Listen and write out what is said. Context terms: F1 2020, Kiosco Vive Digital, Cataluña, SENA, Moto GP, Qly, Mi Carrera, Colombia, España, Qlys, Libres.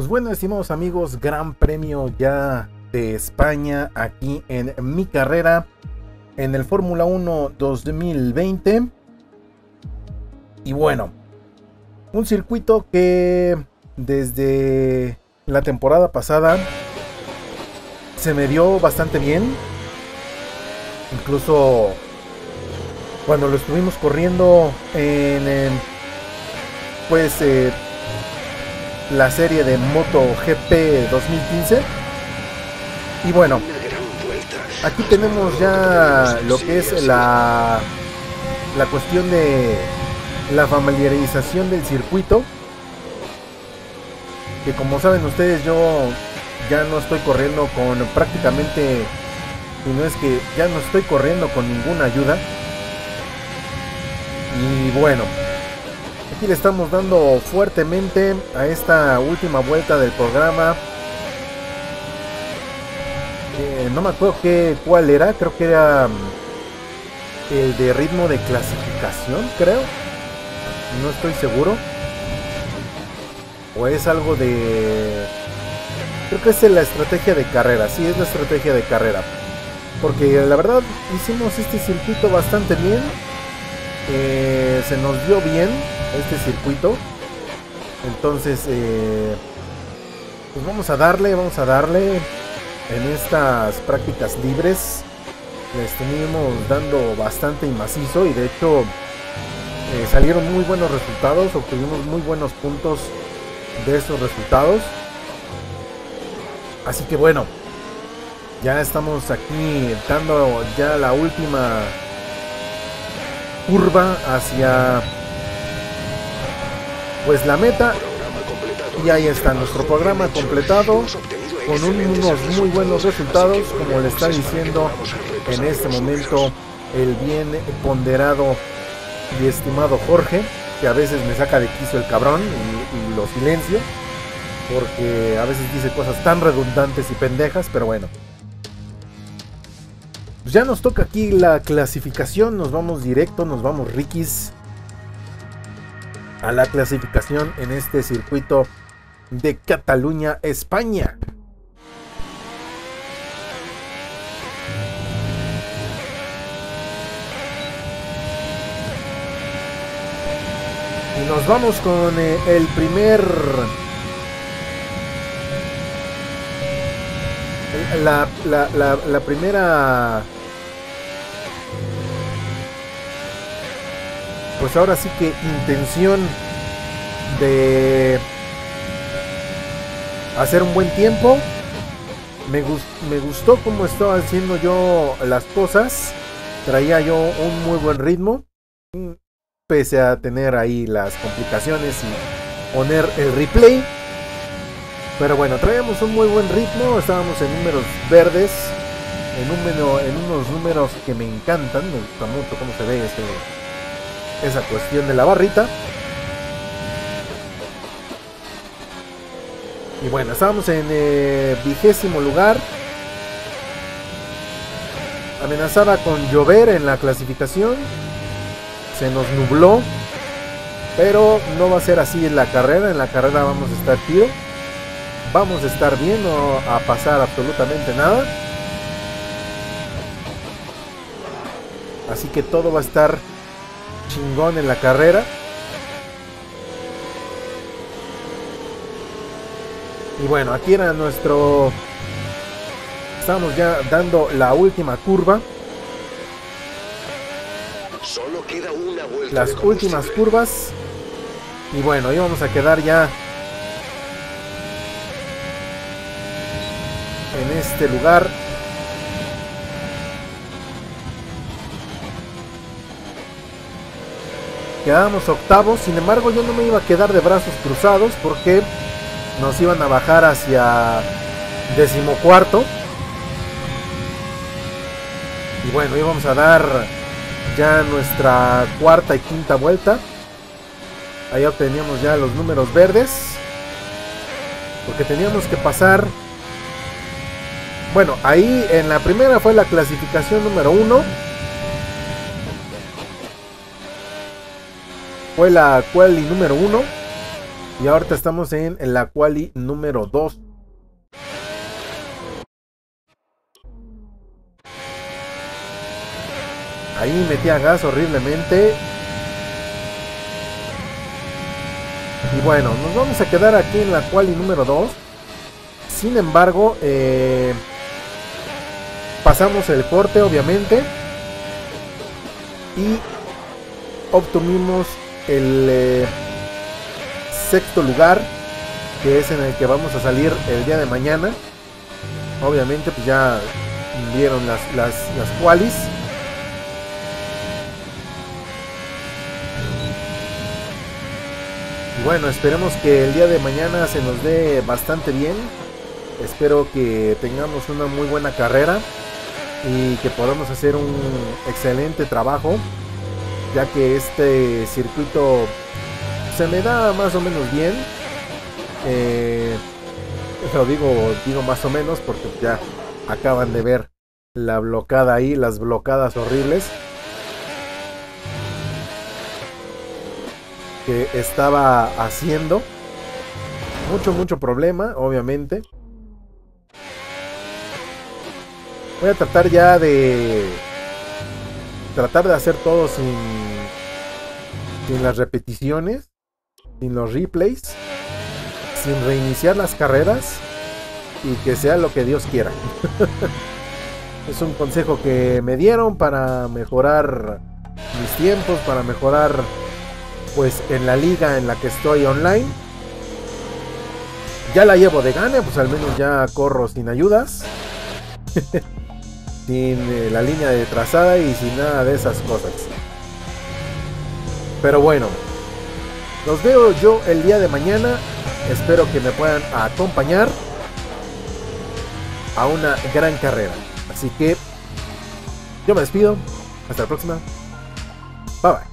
Pues bueno, estimados amigos, gran premio ya de España aquí en mi carrera en el Fórmula 1 2020. Y bueno, un circuito que desde la temporada pasada se me dio bastante bien. Incluso cuando lo estuvimos corriendo en la serie de Moto GP 2015. Y bueno, aquí tenemos ya lo que es la cuestión de la familiarización del circuito, que como saben ustedes, yo ya no estoy corriendo con prácticamente, y no es que ya no estoy corriendo con ninguna ayuda. Y bueno, aquí le estamos dando fuertemente a esta última vuelta del programa. No me acuerdo cuál era, creo que era el de ritmo de clasificación, creo, no estoy seguro, o es algo de... creo que es la estrategia de carrera. Sí, es la estrategia de carrera, porque la verdad hicimos este circuito bastante bien. Se nos dio bien este circuito. Entonces pues vamos a darle en estas prácticas libres. Le estuvimos dando bastante y macizo, y de hecho salieron muy buenos resultados, obtuvimos muy buenos puntos de esos resultados. Así que bueno, ya estamos aquí dando ya la última curva hacia pues la meta. Y ahí está nuestro programa completado, con unos muy buenos resultados, como le está diciendo en este momento el bien ponderado y estimado Jorge, que a veces me saca de quicio el cabrón, y lo silencio porque a veces dice cosas tan redundantes y pendejas. Pero bueno, pues ya nos toca aquí la clasificación. Nos vamos directo, nos vamos riquis a la clasificación en este circuito de Cataluña, España. Y nos vamos con el primer... La primera, pues ahora sí que intención de hacer un buen tiempo. Me gustó cómo estaba haciendo yo las cosas. Traía yo un muy buen ritmo, pese a tener ahí las complicaciones y poner el replay. Pero bueno, traíamos un muy buen ritmo, estábamos en números verdes, en unos números que me encantan. Me gusta mucho cómo se ve esa cuestión de la barrita. Y bueno, estábamos en 20º lugar. Amenazaba con llover en la clasificación, se nos nubló, pero no va a ser así en la carrera. En la carrera vamos a estar tío. Vamos a estar bien, no a pasar absolutamente nada. Así que todo va a estar chingón en la carrera. Y bueno, aquí era nuestro... estamos ya dando la última curva. Solo queda una vuelta. Las últimas curvas. Y bueno, ahí vamos a quedar ya en este lugar. Quedábamos octavos. Sin embargo, yo no me iba a quedar de brazos cruzados, porque nos iban a bajar hacia 14º. Y bueno, íbamos a dar ya nuestra cuarta y quinta vuelta. Ahí obteníamos ya los números verdes, porque teníamos que pasar... bueno, ahí en la primera fue la clasificación número 1. Fue la quali número 1. Y ahorita estamos en la quali número 2. Ahí metía gas horriblemente. Y bueno, nos vamos a quedar aquí en la quali número 2. Sin embargo, pasamos el corte obviamente. Y obtuvimos el sexto lugar, que es en el que vamos a salir el día de mañana. Obviamente pues ya vieron las qualis. Y bueno, esperemos que el día de mañana se nos dé bastante bien. Espero que tengamos una muy buena carrera y que podamos hacer un excelente trabajo, ya que este circuito se me da más o menos bien. Lo digo más o menos porque ya acaban de ver la blocada ahí, las blocadas horribles que estaba haciendo. Mucho problema, obviamente. Voy a tratar ya de hacer todo sin las repeticiones, sin los replays, sin reiniciar las carreras, y que sea lo que Dios quiera. Es un consejo que me dieron para mejorar mis tiempos, para mejorar pues en la liga en la que estoy online. Ya la llevo de gane, pues al menos ya corro sin ayudas. Sin la línea de trazada y sin nada de esas cosas. Pero bueno, los veo yo el día de mañana. Espero que me puedan acompañar a una gran carrera. Así que yo me despido. Hasta la próxima. Bye bye.